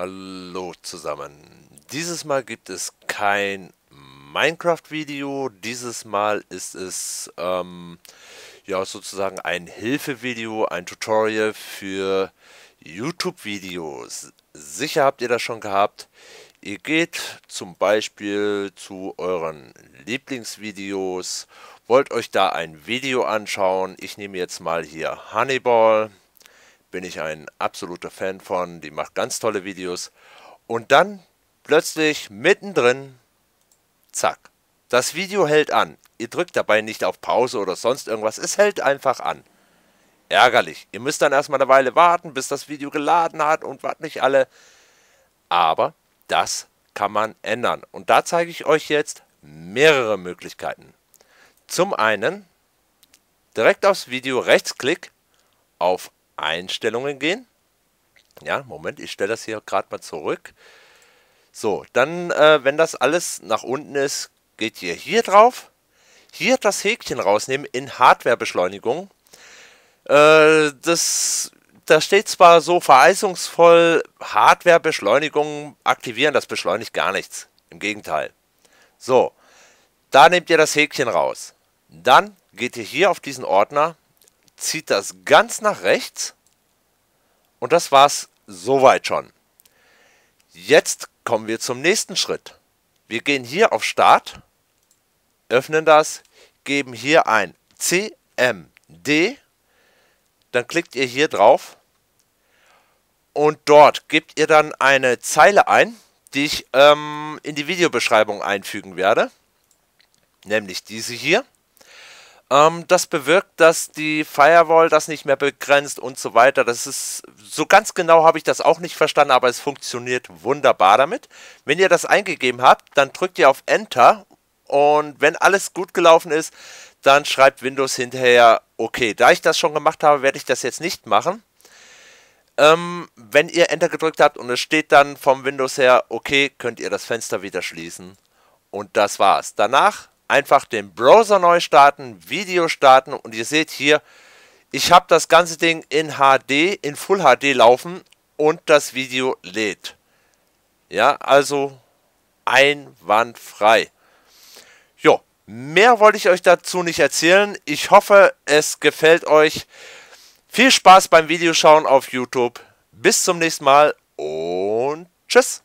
Hallo zusammen. Dieses Mal gibt es kein Minecraft-Video. Dieses Mal ist es ja sozusagen ein Hilfe-Video, ein Tutorial für YouTube-Videos. Sicher habt ihr das schon gehabt. Ihr geht zum Beispiel zu euren Lieblingsvideos, wollt euch da ein Video anschauen. Ich nehme jetzt mal hier Honeyball. Bin ich ein absoluter Fan von, die macht ganz tolle Videos. Und dann plötzlich mittendrin, zack, das Video hält an. Ihr drückt dabei nicht auf Pause oder sonst irgendwas, es hält einfach an. Ärgerlich. Ihr müsst dann erstmal eine Weile warten, bis das Video geladen hat und was nicht alle. Aber das kann man ändern. Und da zeige ich euch jetzt mehrere Möglichkeiten. Zum einen, direkt aufs Video Rechtsklick, auf Einstellungen gehen. Ja, Moment, ich stelle das hier gerade mal zurück. So, dann, wenn das alles nach unten ist, geht ihr hier drauf. Hier das Häkchen rausnehmen in Hardwarebeschleunigung. Da steht zwar so verheißungsvoll, Hardwarebeschleunigung aktivieren, das beschleunigt gar nichts. Im Gegenteil. So, da nehmt ihr das Häkchen raus. Dann geht ihr hier auf diesen Ordner, zieht das ganz nach rechts und das war's soweit schon. Jetzt kommen wir zum nächsten Schritt. Wir gehen hier auf Start, öffnen das, geben hier ein CMD, dann klickt ihr hier drauf und dort gebt ihr dann eine Zeile ein, die ich in die Videobeschreibung einfügen werde, nämlich diese hier. Das bewirkt, dass die Firewall das nicht mehr begrenzt und so weiter. Das ist, so ganz genau habe ich das auch nicht verstanden, aber es funktioniert wunderbar damit. Wenn ihr das eingegeben habt, dann drückt ihr auf Enter und wenn alles gut gelaufen ist, dann schreibt Windows hinterher, okay, da ich das schon gemacht habe, werde ich das jetzt nicht machen. Wenn ihr Enter gedrückt habt und es steht dann vom Windows her, okay, könnt ihr das Fenster wieder schließen und das war's. Danach einfach den Browser neu starten, Video starten und ihr seht hier, ich habe das ganze Ding in HD, in Full HD laufen und das Video lädt. Ja, also einwandfrei. Jo, mehr wollte ich euch dazu nicht erzählen. Ich hoffe, es gefällt euch. Viel Spaß beim Videoschauen auf YouTube. Bis zum nächsten Mal und tschüss.